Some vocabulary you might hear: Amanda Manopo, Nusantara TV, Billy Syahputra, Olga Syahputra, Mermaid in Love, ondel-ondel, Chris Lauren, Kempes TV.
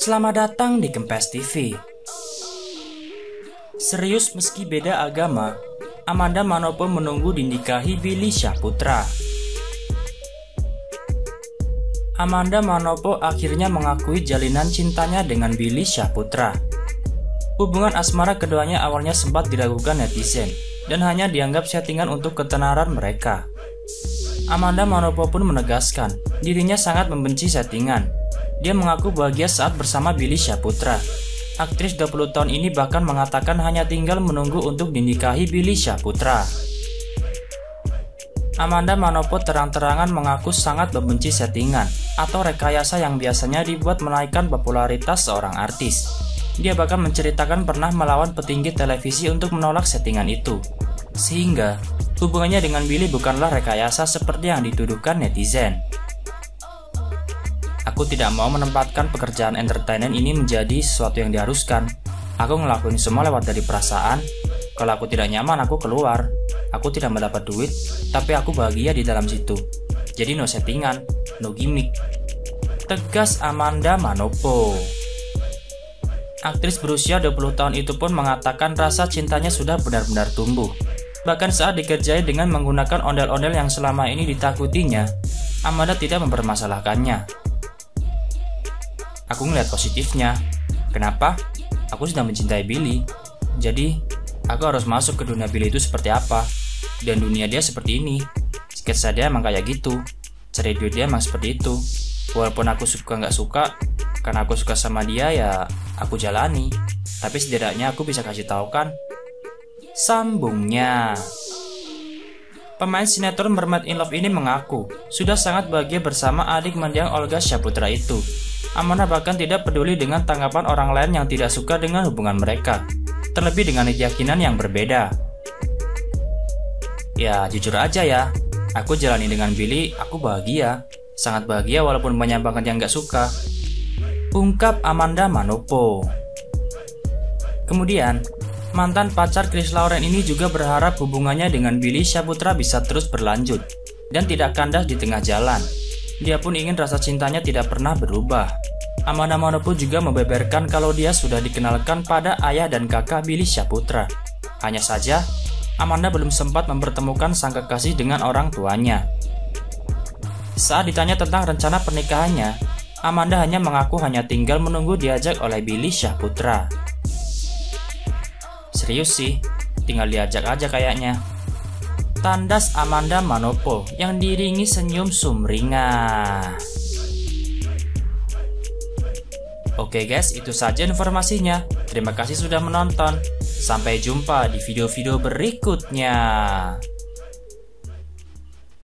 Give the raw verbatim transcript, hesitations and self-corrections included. Selamat datang di Kempes T V. Serius meski beda agama, Amanda Manopo menunggu dinikahi Billy Syahputra. Amanda Manopo akhirnya mengakui jalinan cintanya dengan Billy Syahputra. Hubungan asmara keduanya awalnya sempat diragukan netizen dan hanya dianggap settingan untuk ketenaran mereka. Amanda Manopo pun menegaskan dirinya sangat membenci settingan. Dia mengaku bahagia saat bersama Billy Syahputra. Aktris dua puluh tahun ini bahkan mengatakan hanya tinggal menunggu untuk dinikahi Billy Syahputra. Amanda Manopo terang-terangan mengaku sangat membenci settingan atau rekayasa yang biasanya dibuat menaikkan popularitas seorang artis. Dia bahkan menceritakan pernah melawan petinggi televisi untuk menolak settingan itu. Sehingga, hubungannya dengan Billy bukanlah rekayasa seperti yang dituduhkan netizen. Aku tidak mau menempatkan pekerjaan entertainment ini menjadi sesuatu yang diharuskan. Aku ngelakuin semua lewat dari perasaan. Kalau aku tidak nyaman, aku keluar. Aku tidak mendapat duit, tapi aku bahagia di dalam situ. Jadi no settingan, no gimmick. Tegas Amanda Manopo. Aktris berusia dua puluh tahun itu pun mengatakan rasa cintanya sudah benar-benar tumbuh. Bahkan saat dikerjai dengan menggunakan ondel-ondel yang selama ini ditakutinya, Amanda tidak mempermasalahkannya. Aku ngeliat positifnya. Kenapa? Aku sudah mencintai Billy. Jadi, aku harus masuk ke dunia Billy itu seperti apa. Dan dunia dia seperti ini. Sketsa dia emang kayak gitu. Cari duit dia emang seperti itu. Walaupun aku suka nggak suka, karena aku suka sama dia ya aku jalani. Tapi setidaknya aku bisa kasih tahu kan. Sambungnya. Pemain sinetron Mermaid in Love ini mengaku sudah sangat bahagia bersama adik mendiang Olga Syahputra itu. Amanda bahkan tidak peduli dengan tanggapan orang lain yang tidak suka dengan hubungan mereka, terlebih dengan keyakinan yang berbeda. Ya jujur aja ya, aku jalani dengan Billy, aku bahagia, sangat bahagia walaupun banyak banget yang gak suka, ungkap Amanda Manopo. Kemudian, mantan pacar Chris Lauren ini juga berharap hubungannya dengan Billy Syahputra bisa terus berlanjut dan tidak kandas di tengah jalan. Dia pun ingin rasa cintanya tidak pernah berubah. Amanda Manopo juga membeberkan kalau dia sudah dikenalkan pada ayah dan kakak Billy Syahputra. Hanya saja, Amanda belum sempat mempertemukan sang kekasih dengan orang tuanya. Saat ditanya tentang rencana pernikahannya, Amanda hanya mengaku hanya tinggal menunggu diajak oleh Billy Syahputra. Serius sih, tinggal diajak aja kayaknya. Tandas Amanda Manopo yang diringi senyum sumringah. Oke guys, itu saja informasinya. Terima kasih sudah menonton. Sampai jumpa di video-video berikutnya.